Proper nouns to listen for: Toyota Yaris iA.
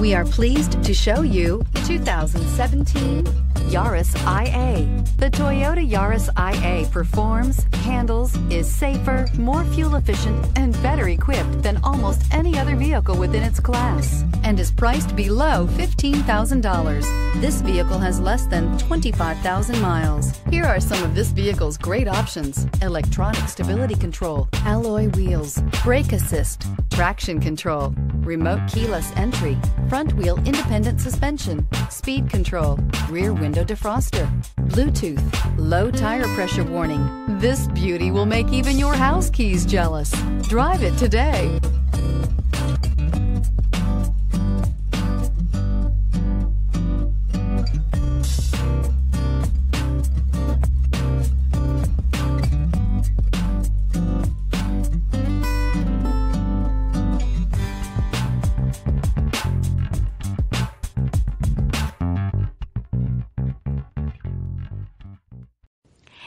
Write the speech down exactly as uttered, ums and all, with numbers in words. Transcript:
We are pleased to show you the two thousand seventeen Yaris I A. The Toyota Yaris I A performs, handles, is safer, more fuel efficient, and better equipped than almost any other vehicle within its class, and is priced below fifteen thousand dollars. This vehicle has less than twenty-five thousand miles. Here are some of this vehicle's great options: electronic stability control, alloy wheels, brake assist, traction control, remote keyless entry, front wheel independent suspension, speed control, rear window defroster, Bluetooth, low tire pressure warning. This beauty will make even your house keys jealous. Drive it today.